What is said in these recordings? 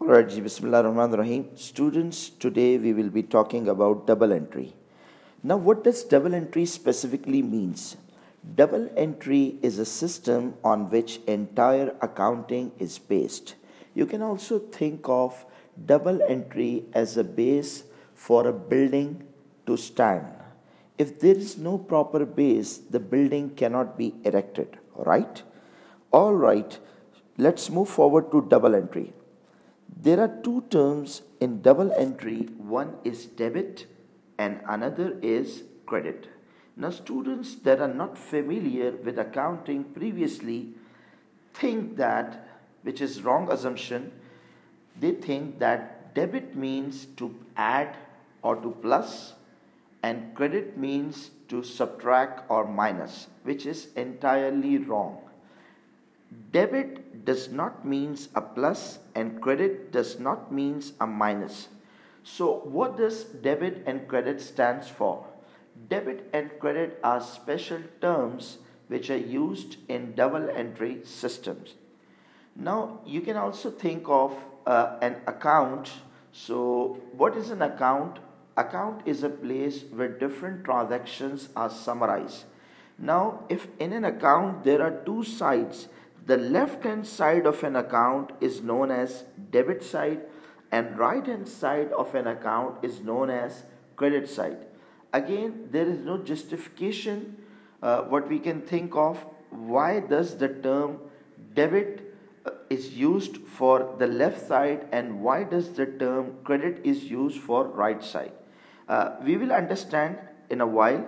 Alright, Bismillah ar-Rahman ar-Rahim. Students, today we will be talking about double entry. Now, what does double entry specifically means? Double entry is a system on which entire accounting is based. You can also think of double entry as a base for a building to stand. If there is no proper base, the building cannot be erected. Alright? Alright, let's move forward to double entry. There are two terms in double entry. One is debit and another is credit. Now, students that are not familiar with accounting previously think that, which is wrong assumption, they think that debit means to add or to plus and credit means to subtract or minus, which is entirely wrong. Debit does not means a plus and credit does not means a minus. So what does debit and credit stands for? Debit and credit are special terms which are used in double entry systems. Now you can also think of an account. So what is an account? Account is a place where different transactions are summarized. Now if in an account there are two sides, the left hand side of an account is known as debit side and right hand side of an account is known as credit side. Again, there is no justification what we can think of. Why does the term debit is used for the left side and why does the term credit is used for right side? We will understand in a while.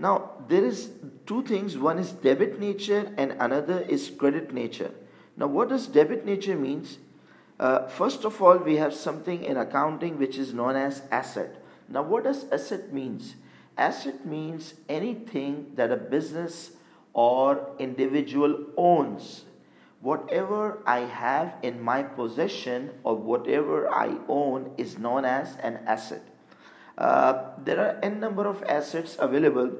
Now, there is two things. One is debit nature and another is credit nature. Now, what does debit nature means? First of all, we have something in accounting which is known as asset. Now, what does asset means? Asset means anything that a business or individual owns. Whatever I have in my possession or whatever I own is known as an asset. There are n number of assets available,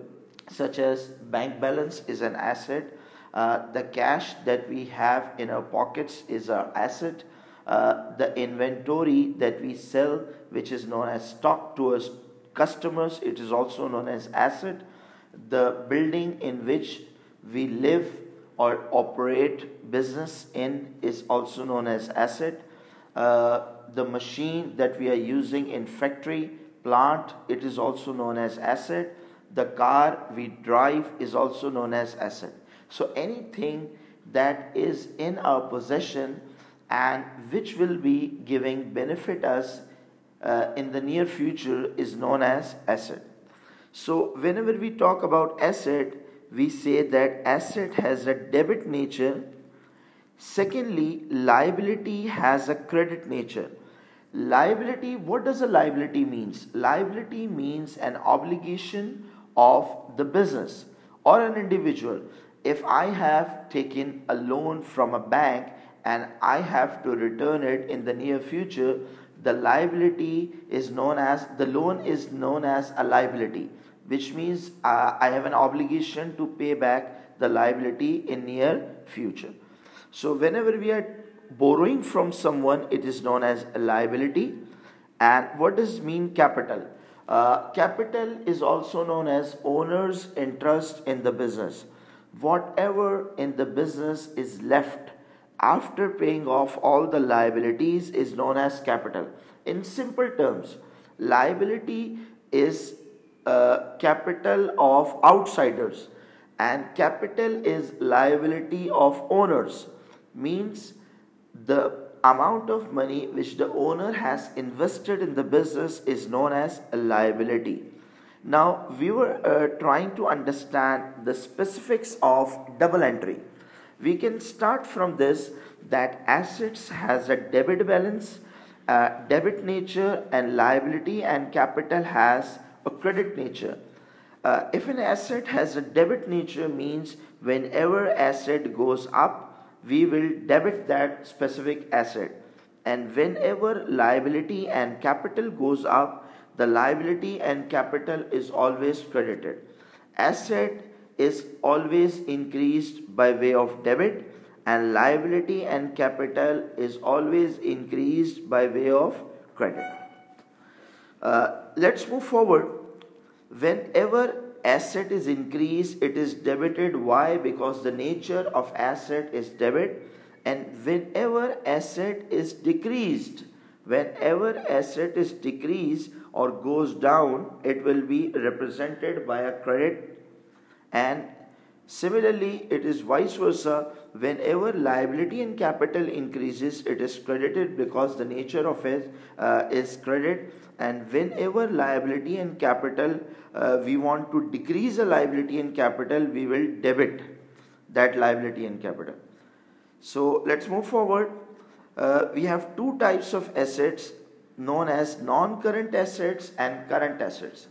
such as bank balance is an asset, the cash that we have in our pockets is our asset, the inventory that we sell, which is known as stock to our customers, it is also known as asset, the building in which we live or operate business in is also known as asset, the machine that we are using in factory, plant, it is also known as asset. The car we drive is also known as asset. So anything that is in our possession and which will be giving benefit us in the near future is known as asset. So whenever we talk about asset, we say that asset has a debit nature. Secondly, liability has a credit nature. Liability, what does a liability means? Liability means an obligation of the business or an individual. If I have taken a loan from a bank and I have to return it in the near future, the liability is known as, the loan is known as a liability, which means I have an obligation to pay back the liability in near future. So whenever we are borrowing from someone, it is known as a liability. And what does mean capital? Capital is also known as owner's interest in the business. Whatever in the business is left after paying off all the liabilities is known as capital. In simple terms, liability is capital of outsiders and capital is liability of owners, means the amount of money which the owner has invested in the business is known as a liability. Now, we were trying to understand the specifics of double entry. We can start from this that assets has a debit balance, debit nature and liability, and capital has a credit nature. If an asset has a debit nature means whenever asset goes up, we will debit that specific asset, and whenever liability and capital goes up, the liability and capital is always credited. Asset is always increased by way of debit and liability and capital is always increased by way of credit. Let's move forward. Whenever asset is increased, it is debited. Why? Because the nature of asset is debit. And whenever asset is decreased, or goes down, it will be represented by a credit. And similarly, it is vice versa. Whenever liability and capital increases, it is credited because the nature of it is credit. And whenever liability and capital, we want to decrease a liability and capital, we will debit that liability and capital. So let's move forward. We have two types of assets known as non-current assets and current assets.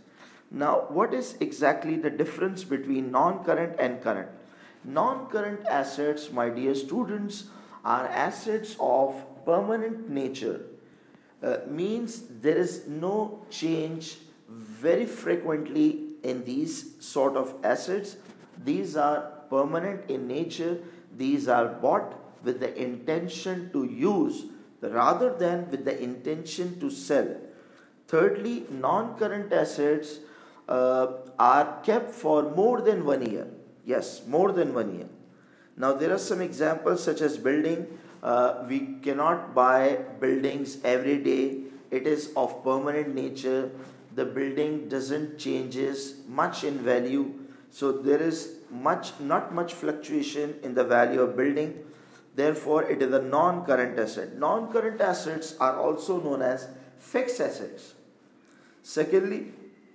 Now, what is exactly the difference between non-current and current? Non-current assets, my dear students, are assets of permanent nature. Means there is no change very frequently in these sort of assets. These are permanent in nature. These are bought with the intention to use rather than with the intention to sell. Thirdly, non-current assets are kept for more than 1 year. Yes, more than 1 year. Now, there are some examples such as building. We cannot buy buildings every day. It is of permanent nature. The building doesn't changes much in value. So, there is not much fluctuation in the value of building. Therefore, it is a non-current asset. Non-current assets are also known as fixed assets. Secondly,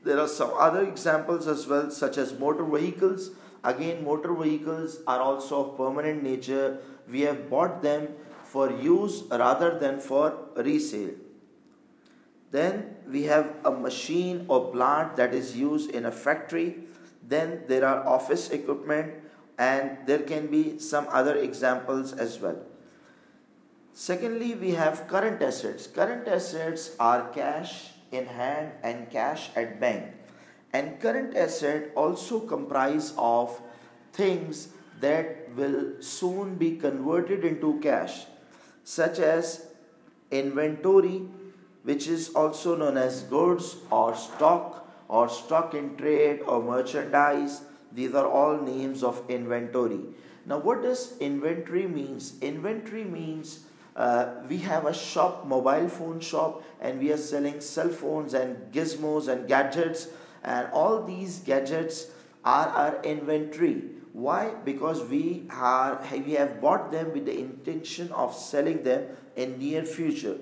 there are some other examples as well, such as motor vehicles. Again, motor vehicles are also of permanent nature. We have bought them for use rather than for resale. Then we have a machine or plant that is used in a factory. Then there are office equipment, and there can be some other examples as well. Secondly, we have current assets. Current assets are cash in hand and cash at bank. And current asset also comprise of things that will soon be converted into cash, such as inventory, which is also known as goods or stock in trade or merchandise. These are all names of inventory. Now, what does inventory means? Inventory means we have a shop, mobile phone shop, and we are selling cell phones and gizmos and gadgets, and all these gadgets are our inventory. Why? Because we have bought them with the intention of selling them in near future.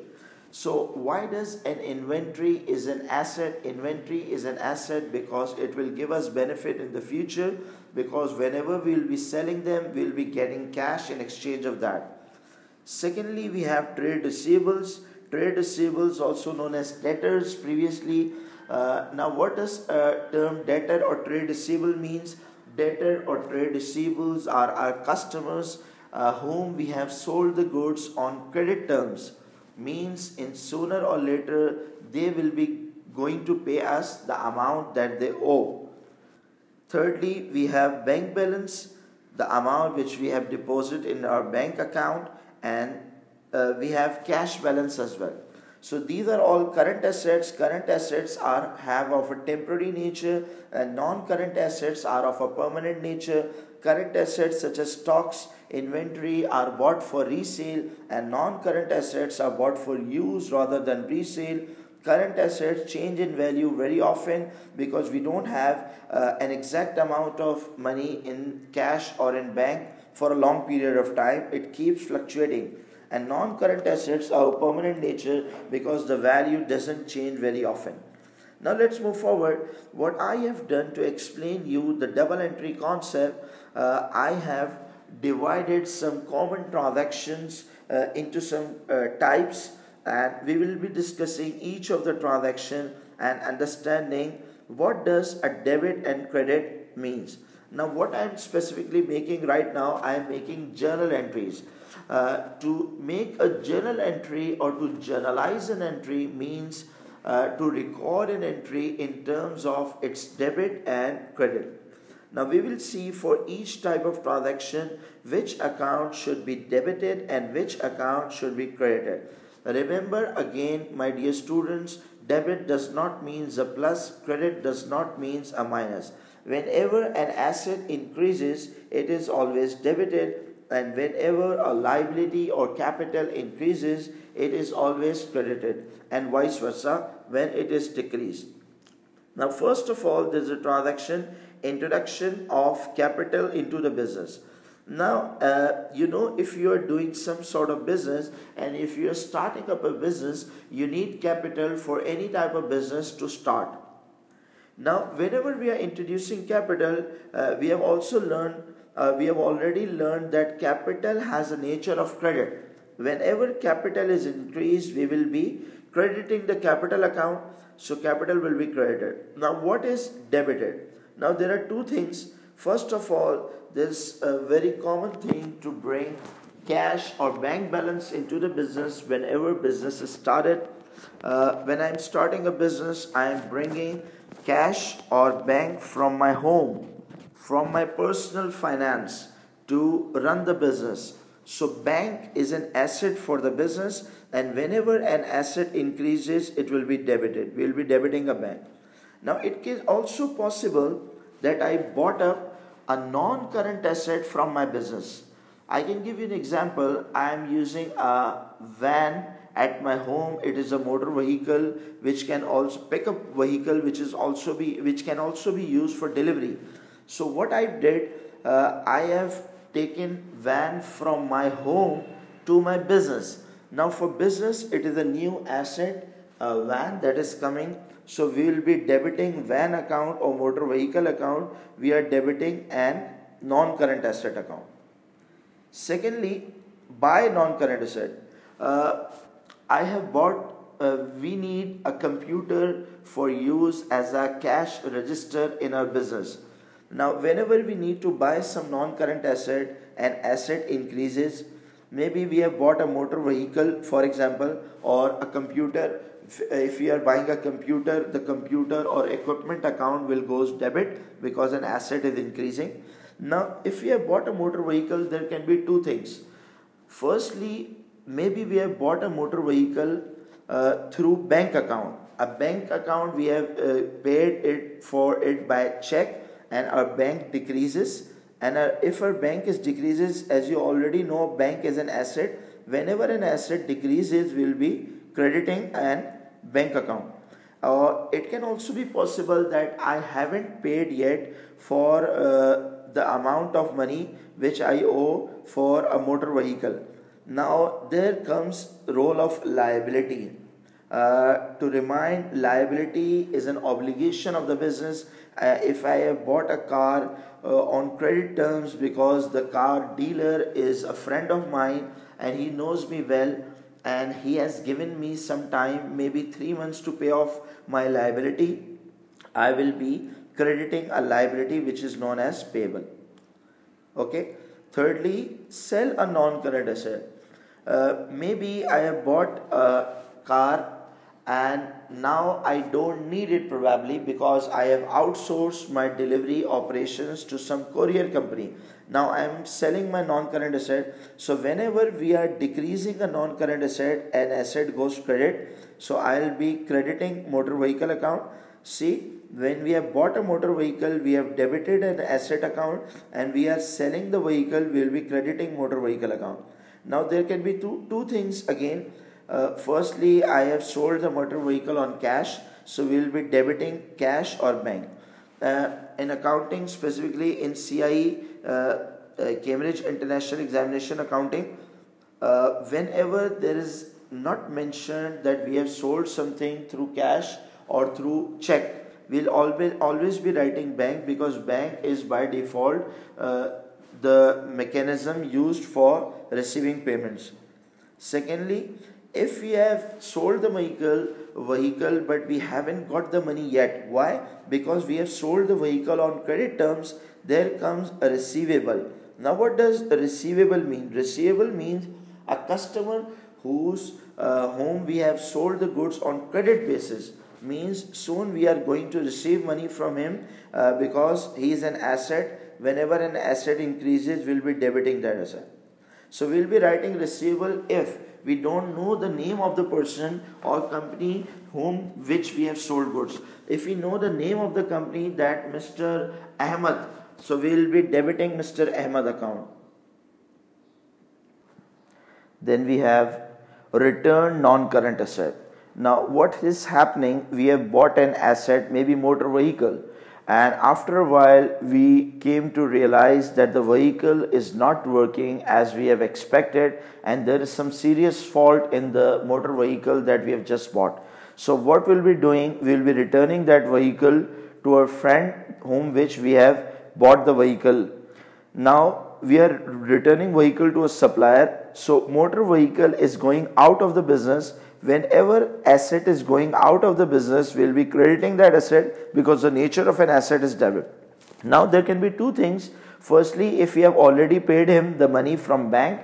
So why does an inventory is an asset? Inventory is an asset because it will give us benefit in the future, because whenever we will be selling them, we will be getting cash in exchange of that. Secondly, we have trade receivables. Trade receivables also known as debtors previously. Now, what does term debtor or trade receivable means? Debtor or trade receivables are our customers whom we have sold the goods on credit terms. Means in sooner or later they will be going to pay us the amount that they owe. Thirdly, we have bank balance, the amount which we have deposited in our bank account, and we have cash balance as well. So these are all current assets. Current assets have of a temporary nature, and non-current assets are of a permanent nature. Current assets such as stocks, inventory are bought for resale, and non-current assets are bought for use rather than resale. Current assets change in value very often because we don't have an exact amount of money in cash or in bank for a long period of time. It keeps fluctuating. And non-current assets are of permanent nature because the value doesn't change very often. Now let's move forward. What I have done to explain you the double entry concept, I have divided some common transactions into some types, and we will be discussing each of the transaction and understanding what does a debit and credit means. Now, what I am specifically making right now, I am making journal entries. To make a journal entry or to journalize an entry means to record an entry in terms of its debit and credit. Now we will see for each type of transaction which account should be debited and which account should be credited. Remember again, my dear students, debit does not means a plus, credit does not means a minus. Whenever an asset increases, it is always debited, and whenever a liability or capital increases, it is always credited, and vice versa when it is decreased. Now first of all, there is a transaction introduction of capital into the business. Now if you are doing some sort of business, and if you are starting up a business, you need capital for any type of business to start. Now whenever we are introducing capital, we have already learned that capital has a nature of credit. Whenever capital is increased, we will be crediting the capital account, so capital will be credited. Now what is debited? Now there are two things. First of all, this a very common thing to bring cash or bank balance into the business whenever business is started. When I am starting a business, I am bringing cash or bank from my home, from my personal finance to run the business. So bank is an asset for the business, and whenever an asset increases, it will be debited. We will be debiting a bank. Now it is also possible that I bought up a non-current asset from my business. I can give you an example. I am using a van at my home. It is a motor vehicle which can also pickup vehicle which can also be used for delivery. So what I did, I have taken van from my home to my business. Now for business, it is a new asset, van that is coming. So we will be debiting van account or motor vehicle account. We are debiting an non-current asset account. Secondly, buy non-current asset. I have bought, we need a computer for use as a cash register in our business. Now whenever we need to buy some non-current asset and asset increases, maybe we have bought a motor vehicle, for example, or a computer. If we are buying a computer, the computer or equipment account will goes debit because an asset is increasing. Now if we have bought a motor vehicle, there can be two things. Firstly, maybe we have bought a motor vehicle through bank account. A bank account, we have paid it for it by check, and our bank decreases. And if our bank is decreases, as you already know, bank is an asset. Whenever an asset decreases, we will be crediting an bank account. It can also be possible that I haven't paid yet for the amount of money which I owe for a motor vehicle. Now there comes role of liability. To remind, liability is an obligation of the business. If I have bought a car on credit terms because the car dealer is a friend of mine and he knows me well, and he has given me some time, maybe 3 months, to pay off my liability, I will be crediting a liability which is known as payable. Okay. Thirdly, sell a non-current asset. Maybe I have bought a car and now I don't need it probably because I have outsourced my delivery operations to some courier company. Now I am selling my non-current asset. So whenever we are decreasing a non-current asset, an asset goes credit. So I will be crediting motor vehicle account. See, when we have bought a motor vehicle, we have debited an asset account, and we are selling the vehicle, we will be crediting motor vehicle account. Now there can be two things again. Firstly, I have sold the motor vehicle on cash, so we will be debiting cash or bank. In accounting, specifically in CIE, Cambridge International Examination Accounting, whenever there is not mentioned that we have sold something through cash or through check, we will always be writing bank, because bank is by default the mechanism used for receiving payments. Secondly, if we have sold the vehicle but we haven't got the money yet, why? Because we have sold the vehicle on credit terms, there comes a receivable. Now what does a receivable mean? Receivable means a customer whose whom we have sold the goods on credit basis. means soon we are going to receive money from him because he is an asset. Whenever an asset increases, we'll be debiting that asset. So we'll be writing receivable if we don't know the name of the person or company whom which we have sold goods. If we know the name of the company, that Mr. Ahmad, so we'll be debiting Mr. Ahmad account. Then we have return non-current asset. Now what is happening, we have bought an asset, maybe motor vehicle, and after a while we came to realize that the vehicle is not working as we have expected, and there is some serious fault in the motor vehicle that we have just bought. So what we'll be doing, we'll be returning that vehicle to our friend whom which we have bought the vehicle. Now we are returning vehicle to a supplier. So motor vehicle is going out of the business. Whenever asset is going out of the business, we will be crediting that asset because the nature of an asset is debit. Now there can be two things. Firstly, if we have already paid him the money from bank,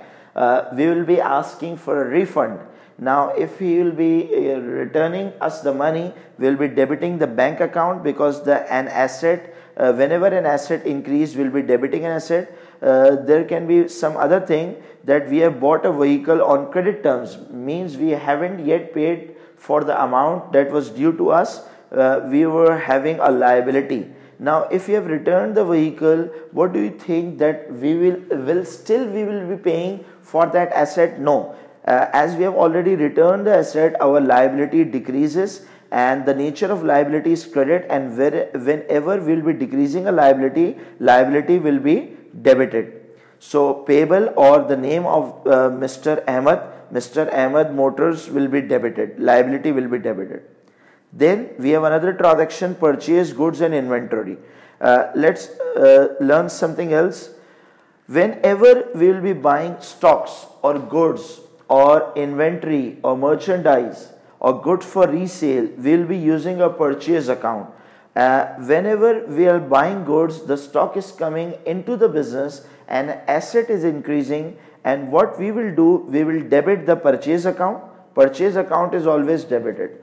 we will be asking for a refund. Now if he will be returning us the money, we will be debiting the bank account because whenever an asset increase, we will be debiting an asset. There can be some other thing that we have bought a vehicle on credit terms, means we haven't yet paid for the amount that was due to us. We were having a liability. Now if we have returned the vehicle, what do you think that we will still be paying for that asset? No. As we have already returned the asset, our liability decreases, and the nature of liability is credit, and whenever we will be decreasing a liability will be debited. So payable or the name of Mr. Ahmad Motors will be debited, liability will be debited. Then we have another transaction, purchase goods and inventory. Let's learn something else. Whenever we will be buying stocks or goods or inventory or merchandise or goods for resale, we will be using a purchase account. Whenever we are buying goods, the stock is coming into the business and asset is increasing, and what we will do, we will debit the purchase account. Purchase account is always debited.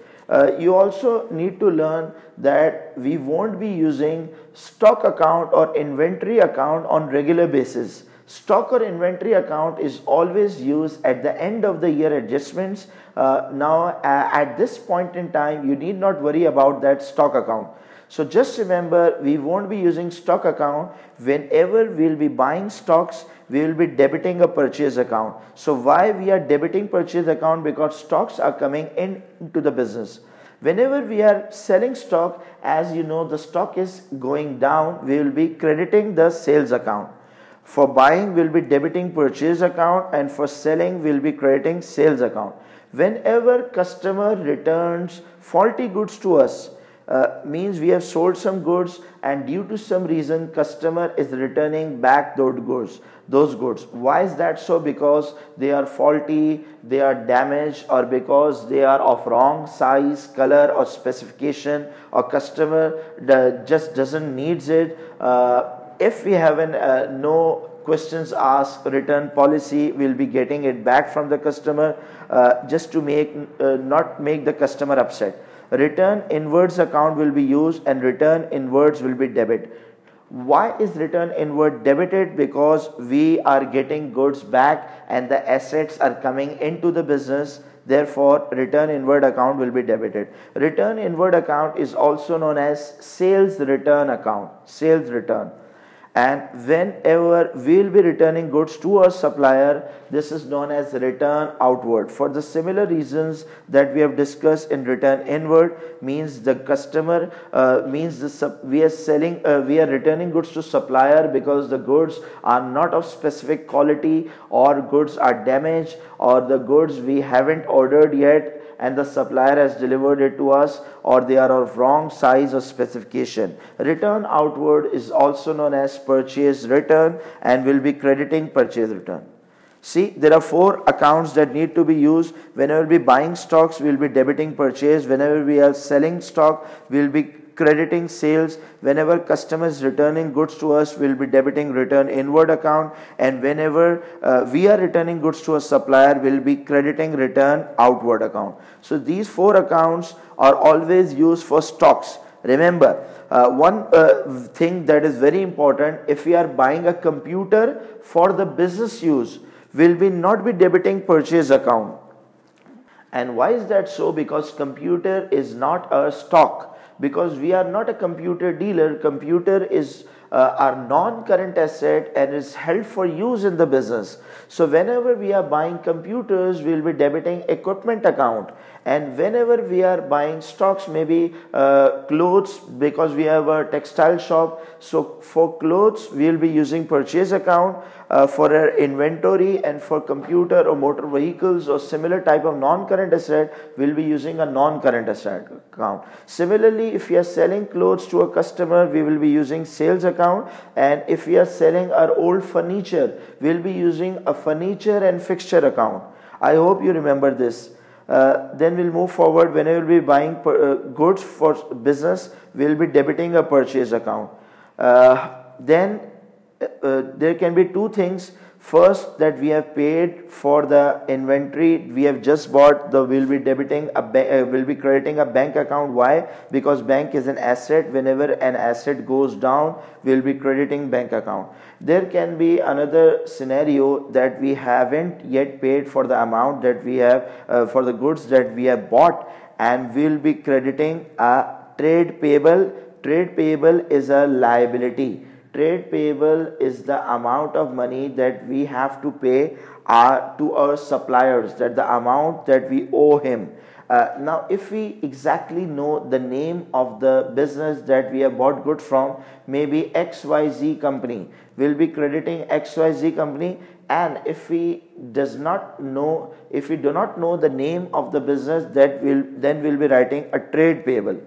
You also need to learn that we won't be using stock account or inventory account on regular basis. Stock or inventory account is always used at the end of the year adjustments. At this point in time, you need not worry about that stock account. So just remember, we won't be using stock account. Whenever we will be buying stocks, we will be debiting a purchase account. So why we are debiting purchase account? Because stocks are coming into the business. Whenever we are selling stock, as you know, the stock is going down, we will be crediting the sales account. For buying, we will be debiting purchase account, and for selling, we will be crediting sales account. Whenever customer returns faulty goods to us, means we have sold some goods and due to some reason customer is returning back those goods. Why is that so? Because they are faulty, they are damaged, or because they are of wrong size, color or specification, or customer just doesn't needs it. If we have an no questions asked return policy, we'll be getting it back from the customer just to not make the customer upset. Return inwards account will be used, and return inwards will be debit. Why is return inward debited? Because we are getting goods back and the assets are coming into the business. Therefore, return inward account will be debited. Return inward account is also known as sales return account, sales return. And whenever we will be returning goods to our supplier, this is known as return outward. For the similar reasons that we have discussed in return inward, means the customer, we are returning goods to supplier because the goods are not of specific quality, or goods are damaged, or the goods we haven't ordered yet and the supplier has delivered it to us, or they are of wrong size or specification. Return outward is also known as purchase return, and will be crediting purchase return. See, there are four accounts that need to be used. Whenever we are buying stocks, we will be debiting purchase. Whenever we are selling stock, we will be crediting sales. Whenever customers returning goods to us, will be debiting return inward account, and whenever we are returning goods to a supplier, will be crediting return outward account. So these four accounts are always used for stocks. Remember, one thing that is very important, if we are buying a computer for the business use, will we not be debiting purchase account. And why is that so? Because computer is not a stock, because we are not a computer dealer. Computer is our non-current asset and is held for use in the business. So whenever we are buying computers, we will be debiting equipment account, and whenever we are buying stocks, maybe clothes, because we have a textile shop, so for clothes we will be using purchase account, for our inventory, and for computer or motor vehicles or similar type of non-current asset, we will be using a non-current asset account. Similarly, if we are selling clothes to a customer, we will be using sales account. And if we are selling our old furniture, we will be using a furniture and fixture account. I hope you remember this. Then we will move forward. Whenever we will be buying goods for business, we will be debiting a purchase account. Then there can be two things. First, that we have paid for the inventory we have just bought, will be crediting a bank account. Why? Because bank is an asset. Whenever an asset goes down, we will be crediting bank account. There can be another scenario that we haven't yet paid for the amount that we have for the goods that we have bought, and we will be crediting a trade payable. Trade payable is a liability. Trade payable is the amount of money that we have to pay to our suppliers, that the amount that we owe him. Now, if we exactly know the name of the business that we have bought goods from, maybe XYZ company, will be crediting XYZ company. And if we do not know the name of the business, then we'll be writing a trade payable.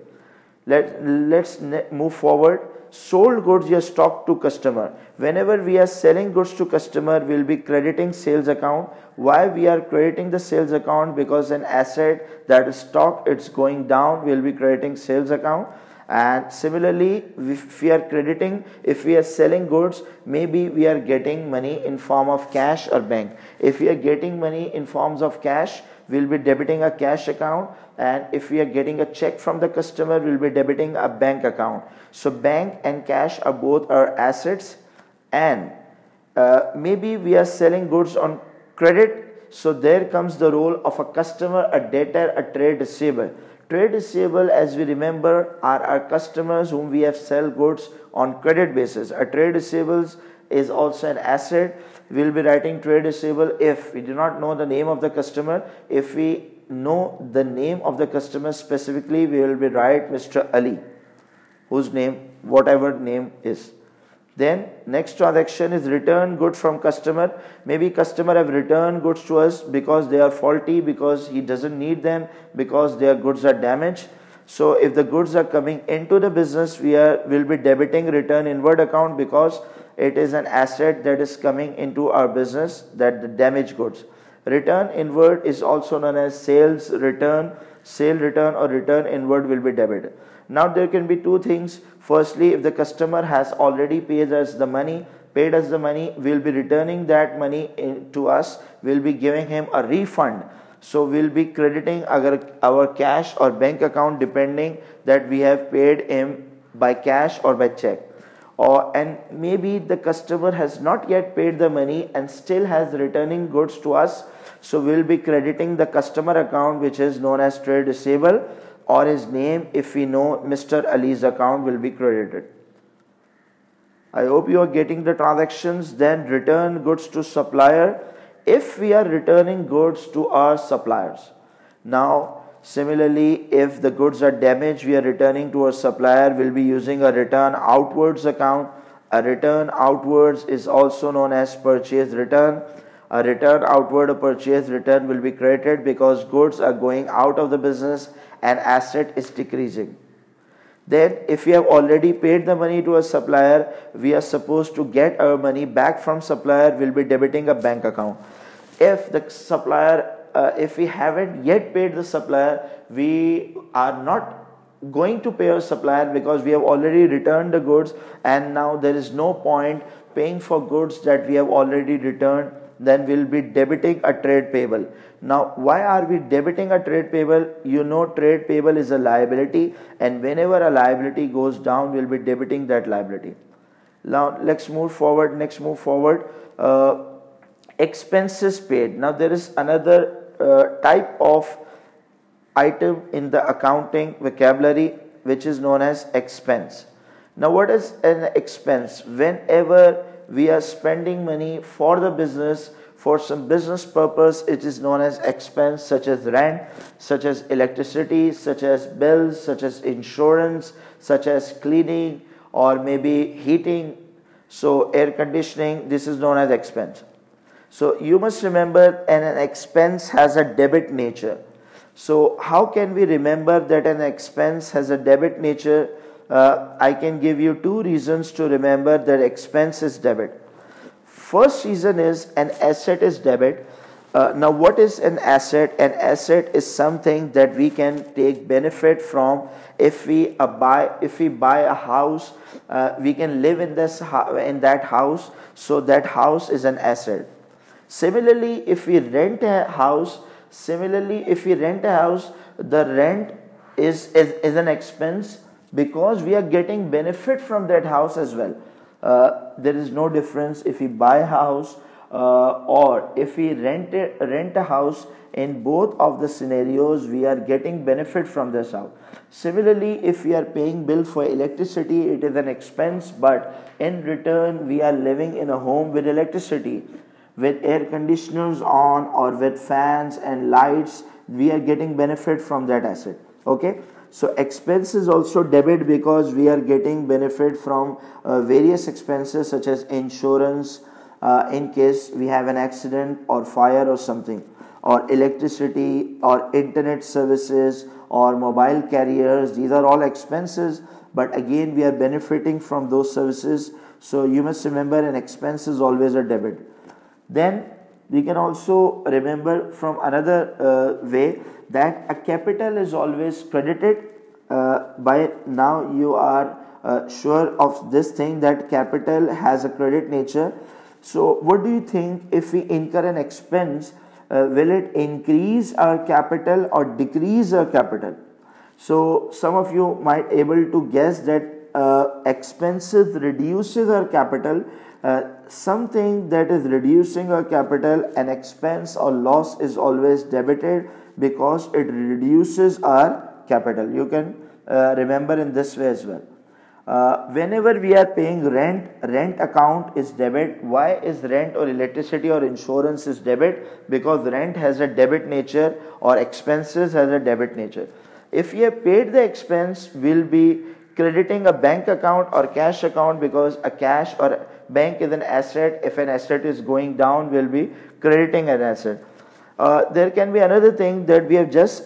Let's move forward. Sold goods your stock to customer. Whenever we are selling goods to customer, we will be crediting sales account. Why we are crediting the sales account? Because an asset, that is stock, it's going down, we will be crediting sales account. And similarly, if we are selling goods, maybe we are getting money in form of cash or bank. If we are getting money in forms of cash, we will be debiting a cash account, and if we are getting a check from the customer, we will be debiting a bank account. So bank and cash are both our assets. And maybe we are selling goods on credit, so there comes the role of a customer, a debtor, a trade receiver. Trade receivable, as we remember, are our customers whom we have sell goods on credit basis. A trade receivables is also an asset. We will be writing trade receivable if we do not know the name of the customer. If we know the name of the customer specifically, we will be write Mr. Ali, whose name, whatever name is. Then next transaction is return goods from customer. Maybe customer have returned goods to us because they are faulty, because he doesn't need them, because their goods are damaged. So if the goods are coming into the business, will be debiting return inward account, because it is an asset that is coming into our business, that the damaged goods. Return inward is also known as sales return. Sale return or return inward will be debited. Now there can be two things. Firstly, if the customer has already paid us the money, we will be returning that money to us, we will be giving him a refund. So we will be crediting our cash or bank account, depending that we have paid him by cash or by check. And maybe the customer has not yet paid the money and still has returning goods to us, so we will be crediting the customer account, which is known as trade receivable, or his name, if we know Mr. Ali's account, will be credited. I hope you are getting the transactions. Then return goods to supplier, if we are returning goods to our suppliers. Now similarly, if the goods are damaged, we are returning to our supplier, we will be using a return outwards account. A return outwards is also known as purchase return. A return outward or purchase return will be credited because goods are going out of the business and asset is decreasing. Then if we have already paid the money to a supplier, we are supposed to get our money back from supplier, we will be debiting a bank account. If the supplier, if we haven't yet paid the supplier, we are not going to pay our supplier because we have already returned the goods, and now there is no point paying for goods that we have already returned. Then we'll be debiting a trade payable. Now, why are we debiting a trade payable? You know, trade payable is a liability, and whenever a liability goes down, we'll be debiting that liability. Now, let's move forward. Next, move forward. Expenses paid. Now, there is another type of item in the accounting vocabulary which is known as expense. Now, what is an expense? Whenever we are spending money for the business, for some business purpose, it is known as expense, such as rent, such as electricity, such as bills, such as insurance, such as cleaning, or maybe heating, so air conditioning. This is known as expense. So you must remember an expense has a debit nature. So how can we remember that an expense has a debit nature? I can give you two reasons to remember that expense is debit. First reason is an asset is debit. Now, what is an asset? An asset is something that we can take benefit from. If we buy a house, we can live in that house. So that house is an asset. Similarly, if we rent a house, the rent is an expense, because we are getting benefit from that house as well. There is no difference if we buy a house or if we rent a house. In both of the scenarios, we are getting benefit from this house. Similarly, if we are paying bill for electricity, it is an expense, but in return, we are living in a home with electricity, with air conditioners on, or with fans and lights. We are getting benefit from that asset. Okay. So expense is also debit because we are getting benefit from various expenses such as insurance in case we have an accident or fire or something, or electricity or internet services or mobile carriers. These are all expenses, but again we are benefiting from those services. So you must remember an expense is always a debit. Then we can also remember from another way that a capital is always credited. By now you are sure of this thing, that capital has a credit nature. So what do you think? If we incur an expense, will it increase our capital or decrease our capital? So some of you might able to guess that expenses reduces our capital. Something that is reducing our capital, an expense or loss, is always debited because it reduces our capital. You can remember in this way as well. Whenever we are paying rent, rent account is debit. Why is rent or electricity or insurance is debit? Because rent has a debit nature, or expenses has a debit nature. If we have paid the expense, we'll be crediting a bank account or cash account, because a cash or bank is an asset. If an asset is going down, we'll be crediting an asset. There can be another thing that we have just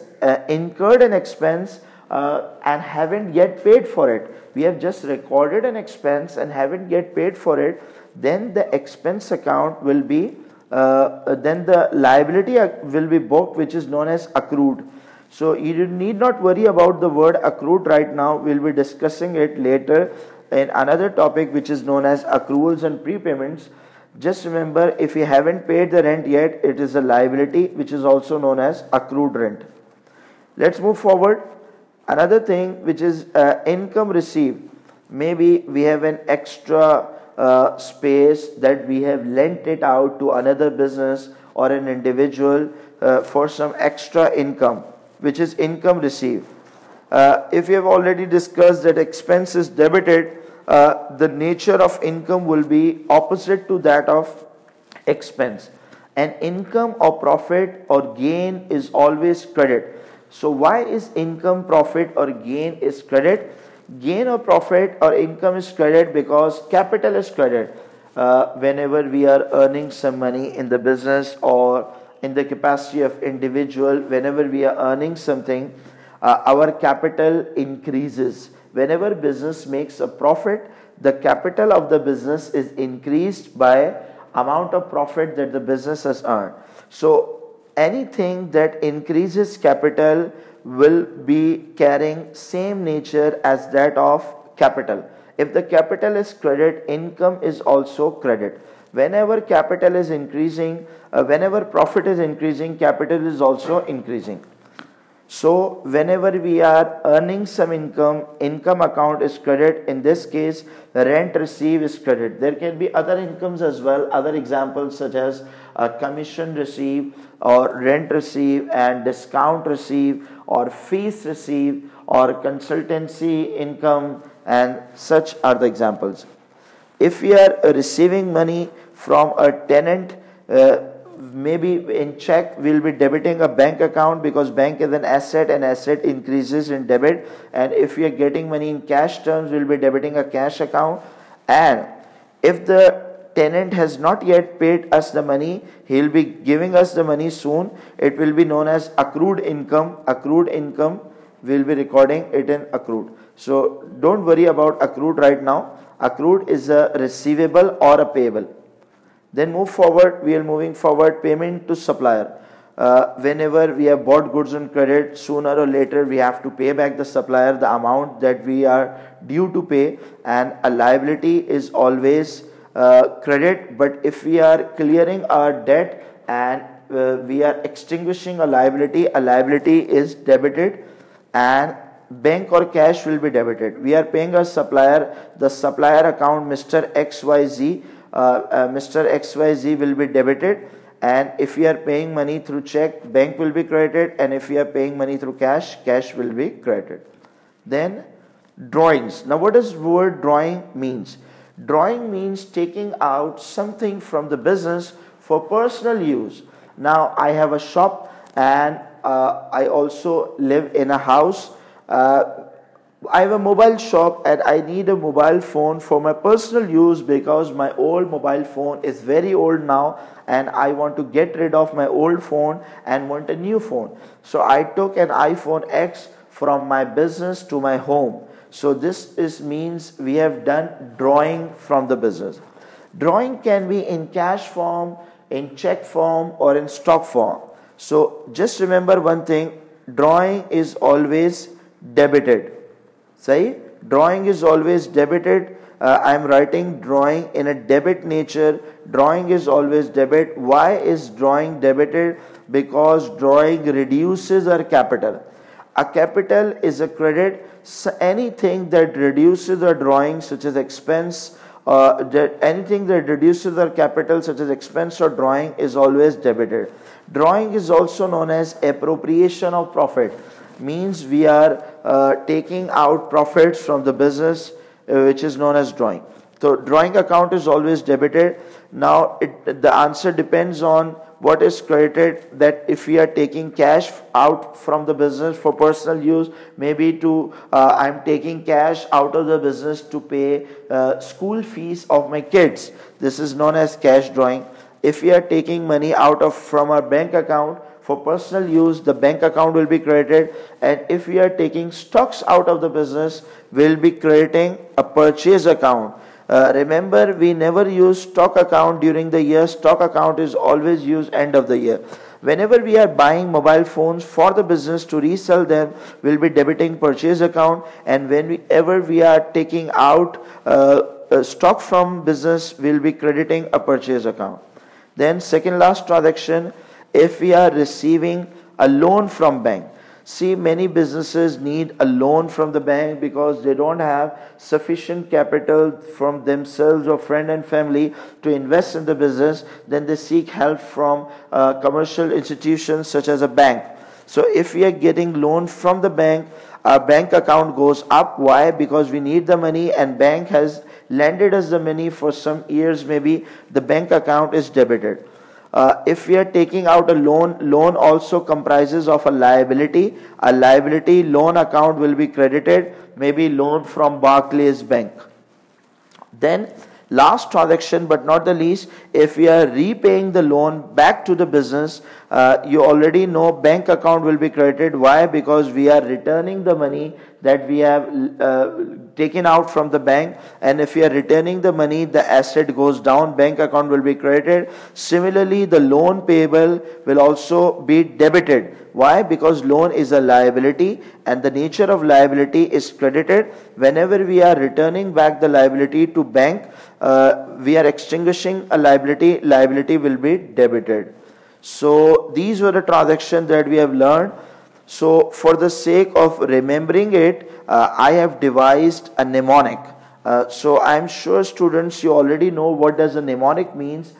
incurred an expense and haven't yet paid for it. We have just recorded an expense and haven't yet paid for it. Then the expense account will be, then the liability will be booked, which is known as accrued. So you need not worry about the word accrued right now. We'll be discussing it later in another topic which is known as accruals and prepayments. Just remember, if you haven't paid the rent yet, it is a liability which is also known as accrued rent. Let's move forward. Another thing which is income received. Maybe we have an extra space that we have lent it out to another business or an individual for some extra income, which is income received. If you have already discussed that expense is debited, the nature of income will be opposite to that of expense. And income or profit or gain is always credit. So why is income, profit or gain is credit? Gain or profit or income is credit because capital is credit. Whenever we are earning some money in the business or in the capacity of individual, whenever we are earning something, our capital increases. Whenever business makes a profit, the capital of the business is increased by amount of profit that the business has earned. So anything that increases capital will be carrying same nature as that of capital. If the capital is credit, income is also credit. Whenever capital is increasing, whenever profit is increasing, capital is also increasing. So whenever we are earning some income, income account is credit. In this case, rent received is credit. There can be other incomes as well, other examples such as commission received or rent received and discount received or fees received or consultancy income, and such are the examples. If we are receiving money from a tenant, maybe in check we will be debiting a bank account because bank is an asset and asset increases in debit, and if we are getting money in cash terms we will be debiting a cash account. And if the tenant has not yet paid us the money, he will be giving us the money soon, it will be known as accrued income. Accrued income, we will be recording it in accrued. So don't worry about accrued right now. Accrued is a receivable or a payable. Then move forward, we are moving forward, payment to supplier. Whenever we have bought goods on credit, sooner or later we have to pay back the supplier the amount that we are due to pay, and a liability is always credit. But if we are clearing our debt and we are extinguishing a liability is debited and bank or cash will be debited. We are paying our supplier, the supplier account Mr. XYZ. Mr. XYZ will be debited, and if we are paying money through check, bank will be credited, and if we are paying money through cash, cash will be credited. Then drawings. Now what does word drawing means? Drawing means taking out something from the business for personal use. Now I have a shop and I also live in a house. I have a mobile shop and I need a mobile phone for my personal use because my old mobile phone is very old now and I want to get rid of my old phone and want a new phone. So I took an iPhone X from my business to my home. So this means we have done drawing from the business. Drawing can be in cash form, in check form, or in stock form. So just remember one thing, drawing is always debited. Say, drawing is always debited. I am writing drawing in a debit nature. Drawing is always debit. Why is drawing debited? Because drawing reduces our capital. A capital is a credit. So anything that reduces our drawing, such as expense, anything that reduces our capital, such as expense or drawing, is always debited. Drawing is also known as appropriation of profit. Means we are taking out profits from the business, which is known as drawing. So drawing account is always debited. Now the answer depends on what is credited. That if we are taking cash out from the business for personal use, maybe to I am taking cash out of the business to pay school fees of my kids. This is known as cash drawing. If we are taking money out of from our bank account for personal use, the bank account will be credited, and if we are taking stocks out of the business, we will be crediting a purchase account. Remember, we never use stock account during the year. Stock account is always used end of the year. Whenever we are buying mobile phones for the business to resell them, we will be debiting purchase account, and whenever we are taking out stock from business, we will be crediting a purchase account. Then second last transaction, if we are receiving a loan from bank. See, many businesses need a loan from the bank because they don't have sufficient capital from themselves or friend and family to invest in the business. Then they seek help from commercial institutions such as a bank. So if we are getting loan from the bank, our bank account goes up. Why? Because we need the money and bank has lended us the money for some years. Maybe the bank account is debited. If we are taking out a loan, loan also comprises of a liability. A liability loan account will be credited, maybe loan from Barclays Bank. Then last transaction but not the least, if we are repaying the loan back to the business, You already know bank account will be credited. Why? Because we are returning the money that we have taken out from the bank, and if we are returning the money, the asset goes down, bank account will be credited. Similarly, the loan payable will also be debited. Why? Because loan is a liability, and the nature of liability is credited. Whenever we are returning back the liability to bank, we are extinguishing a liability, liability will be debited. So these were the transactions that we have learned. So for the sake of remembering it, I have devised a mnemonic. So I am sure students, you already know what does a mnemonic means.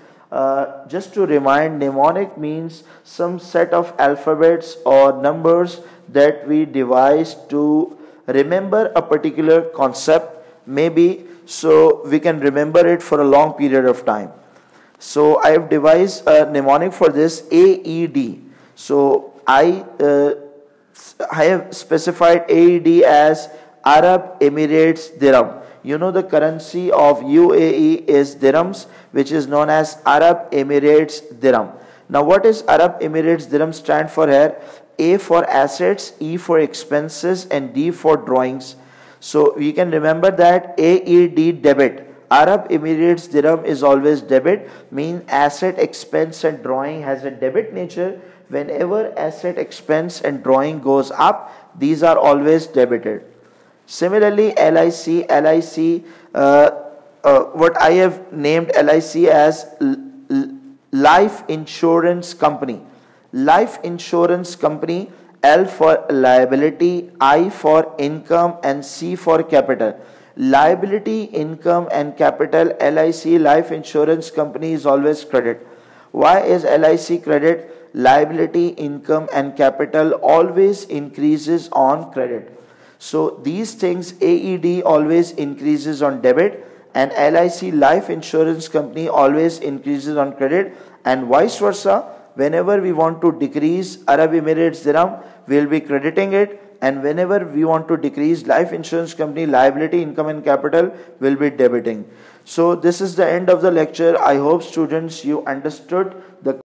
Just to remind, mnemonic means some set of alphabets or numbers that we devise to remember a particular concept, maybe so we can remember it for a long period of time. So I have devised a mnemonic for this, AED. So I have specified AED as Arab Emirates Dirham. You know the currency of UAE is dirhams, which is known as Arab Emirates Dirham. Now what is Arab Emirates Dirham stand for here? A for assets, E for expenses, and D for drawings. So you can remember that AED debit. Arab Emirates Dirham is always debit, mean asset, expense and drawing has a debit nature. Whenever asset, expense and drawing goes up, these are always debited. Similarly, LIC, what I have named LIC as Life Insurance Company. Life Insurance Company, L for liability, I for income and C for capital. Liability, income and capital, LIC, Life Insurance Company is always credit. Why is LIC credit? Liability, income and capital always increases on credit. So these things, AED always increases on debit and LIC, Life Insurance Company always increases on credit, and vice versa. Whenever we want to decrease Arab Emirates Dirham, we will be crediting it. And whenever we want to decrease Life Insurance Company, liability, income and capital will be debiting. So this is the end of the lecture. I hope students you understood the